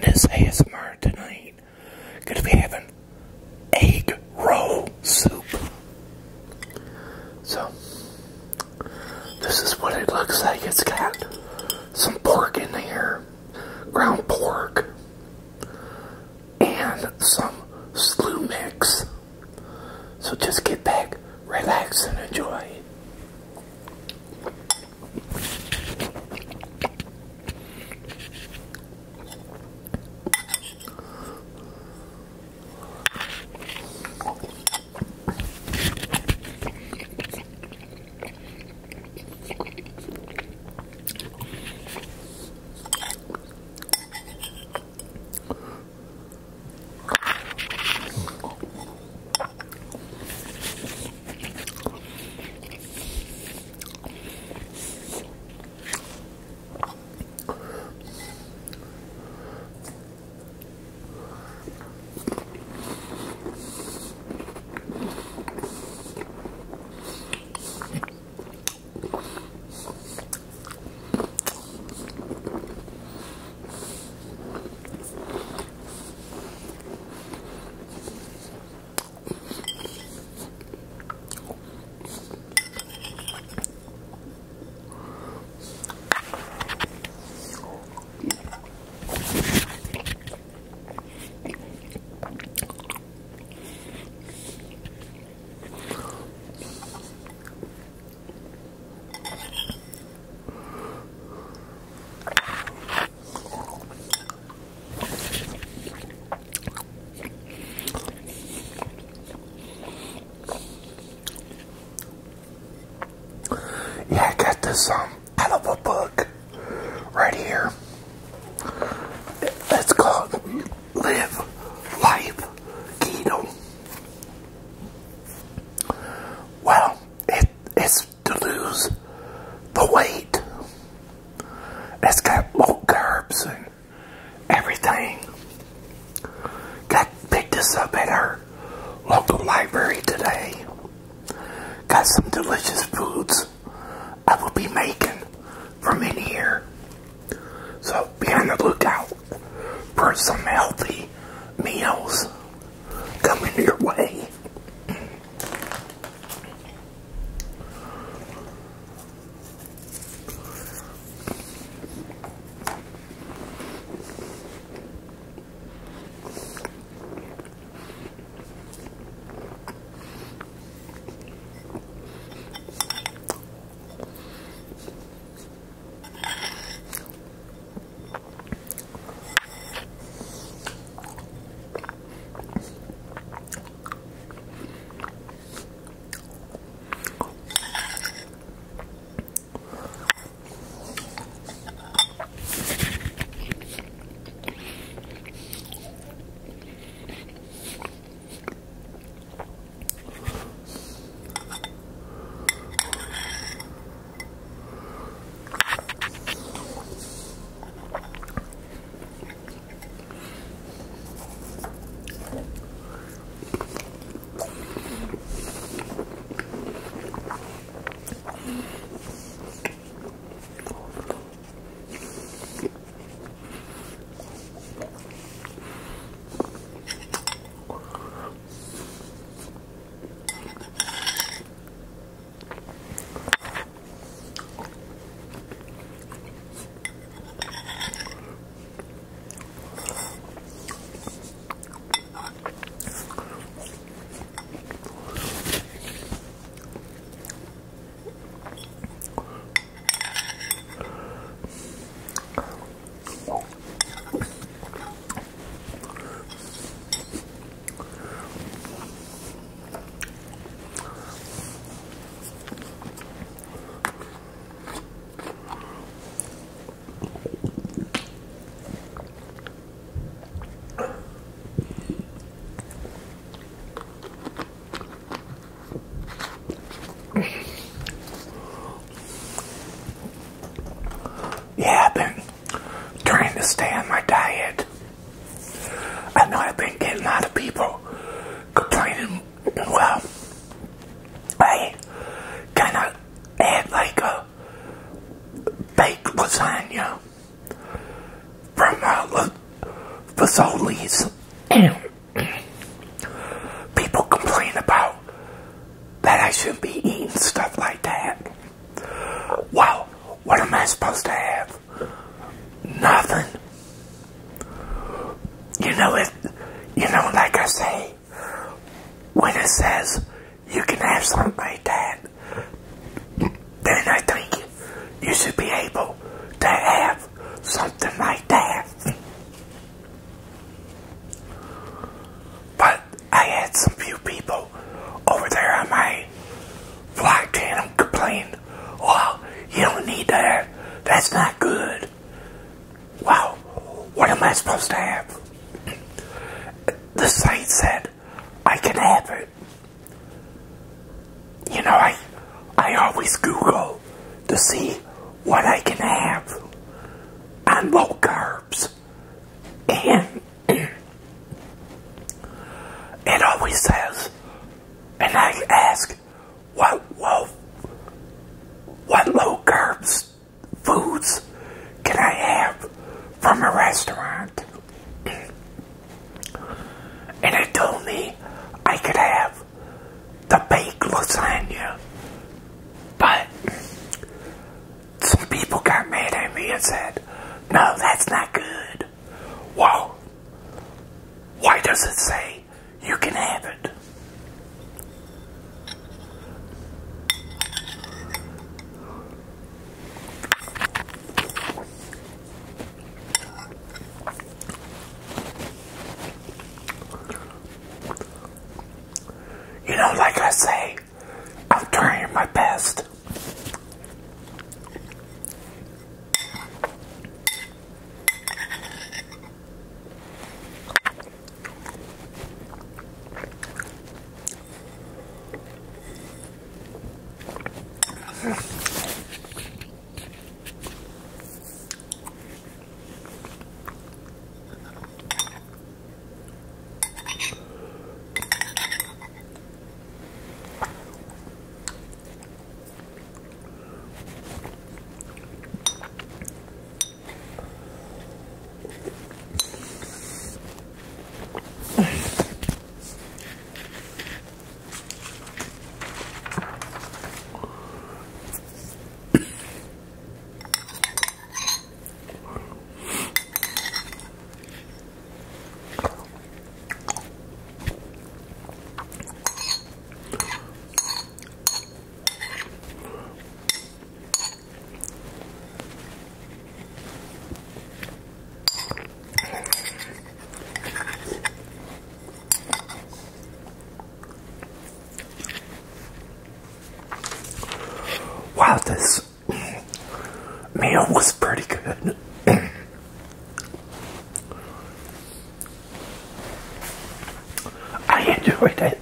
this ASMR tonight, gonna be having egg roll soup. So, this is what it looks like. It's got some pork in there, ground pork, and some slew mix. So just get back, relax, and enjoy. Out of a book right here. It's called Live Life Keto. Well, it's to lose the weight. It's got low carbs and everything. Picked this up at our local library today. Got some delicious foods I will be making from in here, so be on the lookout for some healthy meals coming your way. us all leads. People complain about that I shouldn't be eating stuff like that. Well, what am I supposed to have? Nothing. You know, like I say, when it says you can have something like that, then I think you should be able to have something like that. But I had some few people over there on my vlog channel complain, well, you don't need that, that's not good. Well, what am I supposed to have? The site said I can have it. You know, I always Google to see what I can have on low carbs, and it always says, and I ask what low carbs foods can I have from a restaurant, and it told me I could have the baked lasagna. But some people got mad at me and said, no, that's not good. Well, why does it say you can have it? You know, like I say, I'm trying my best. Wow, this meal was pretty good. I enjoyed it.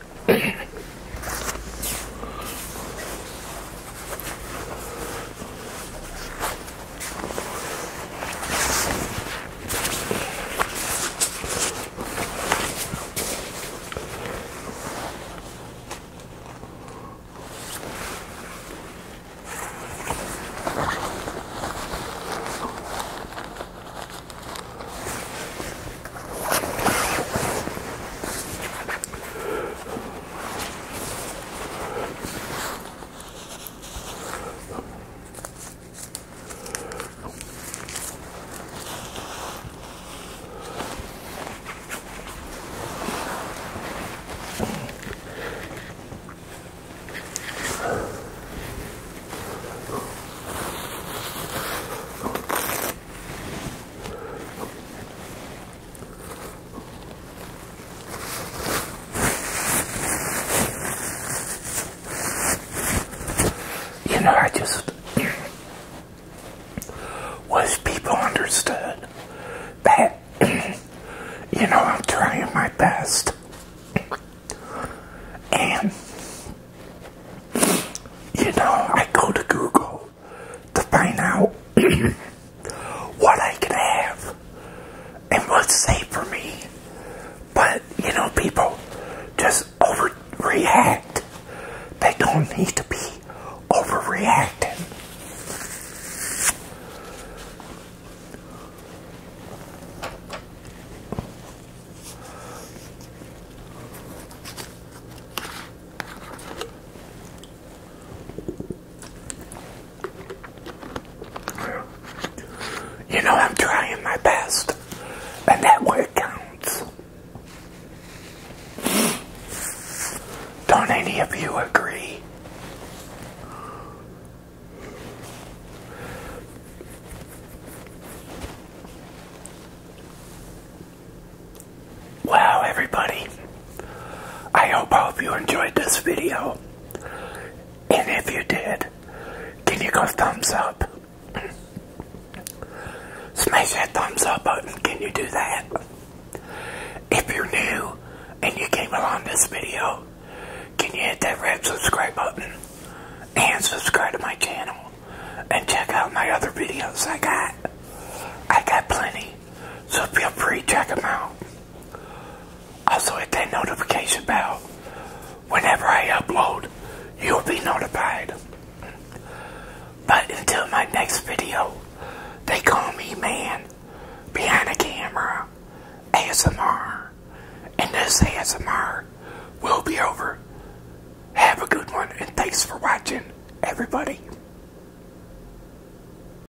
I hope all of you enjoyed this video, and if you did, can you go thumbs up? Smash that thumbs up button, can you do that? If you're new and you came along this video, can you hit that red subscribe button and subscribe to my channel and check out my other videos I got. I got plenty, so feel free to check them out. Also hit that notification bell. Whenever I upload, you'll be notified. But until my next video, they call me Man Behind a Camera, ASMR, and this ASMR will be over. Have a good one, and thanks for watching, everybody.